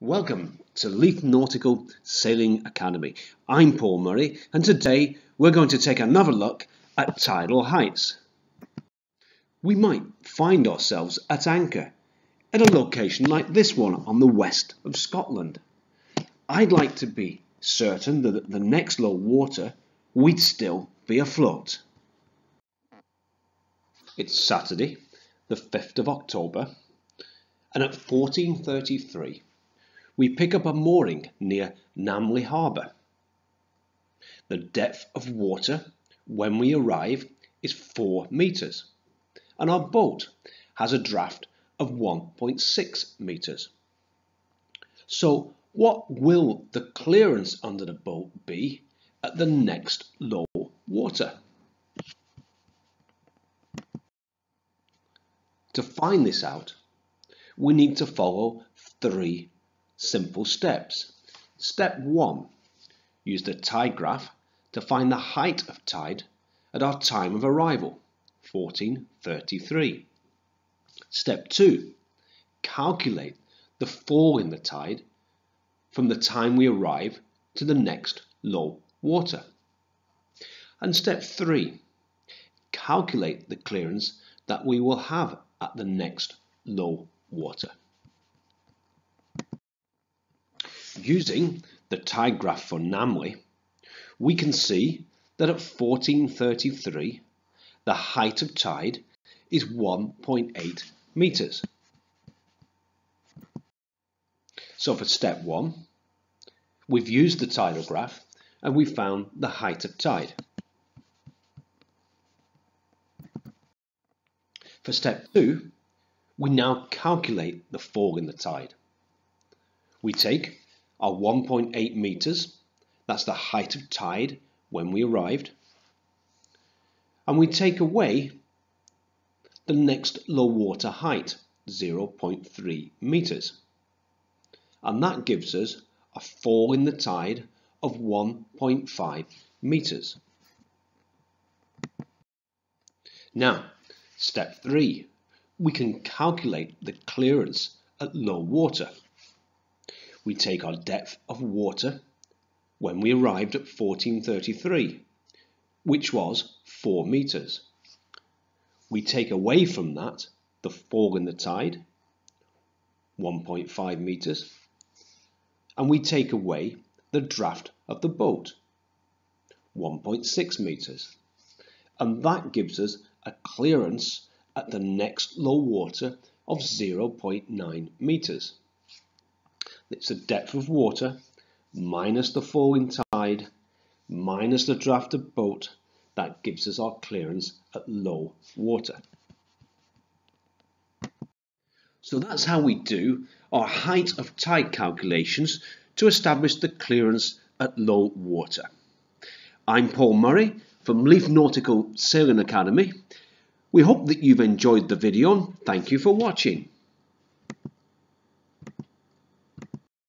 Welcome to Leith Nautical Sailing Academy. I'm Paul Murray, and today we're going to take another look at tidal heights. We might find ourselves at anchor at a location like this one on the west of Scotland. I'd like to be certain that at the next low water we'd still be afloat. It's Saturday, the 5th of October, and at 14:33 we pick up a mooring near Namley Harbour. The depth of water when we arrive is 4 metres, and our boat has a draft of 1.6 metres. So what will the clearance under the boat be at the next low water? To find this out, we need to follow 3 simple steps. Step 1. Use the tide graph to find the height of tide at our time of arrival, 14:33. Step 2. Calculate the fall in the tide from the time we arrive to the next low water. And step 3. Calculate the clearance that we will have at the next low water. Using the tide graph for Namwe, we can see that at 14:33 the height of tide is 1.8 meters. So for step 1, we've used the tidal graph and we found the height of tide. For step 2, we now calculate the fall in the tide. We take our 1.8 meters, that's the height of tide when we arrived, and we take away the next low water height, 0.3 meters, and that gives us a fall in the tide of 1.5 meters. Now, step 3, we can calculate the clearance at low water. We take our depth of water when we arrived at 14:33, which was 4 meters. We take away from that the fall in the tide, 1.5 meters, and we take away the draft of the boat, 1.6 meters, and that gives us a clearance at the next low water of 0.9 meters. It's the depth of water minus the fall in tide minus the draft of boat that gives us our clearance at low water. So that's how we do our height of tide calculations to establish the clearance at low water. I'm Paul Murray from Leith Nautical Sailing Academy. We hope that you've enjoyed the video. Thank you for watching.